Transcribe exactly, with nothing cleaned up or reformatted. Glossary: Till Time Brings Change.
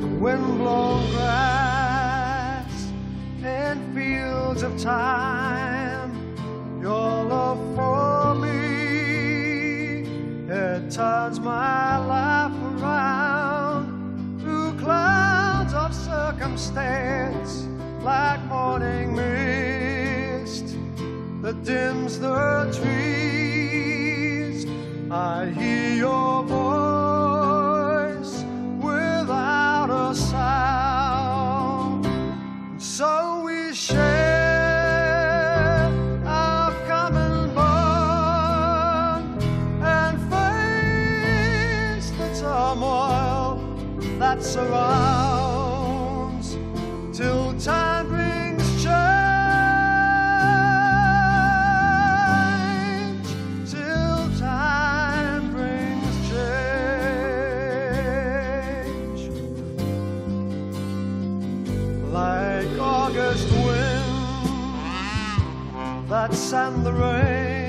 like windblown grass and fields of time. Your love for me, it turns my life around. Through clouds of circumstance, like morning mist that dims the trees, I hear your voice without a sound. And so we share that surrounds, till time brings change, till time brings change. Like August wind that sent the rain,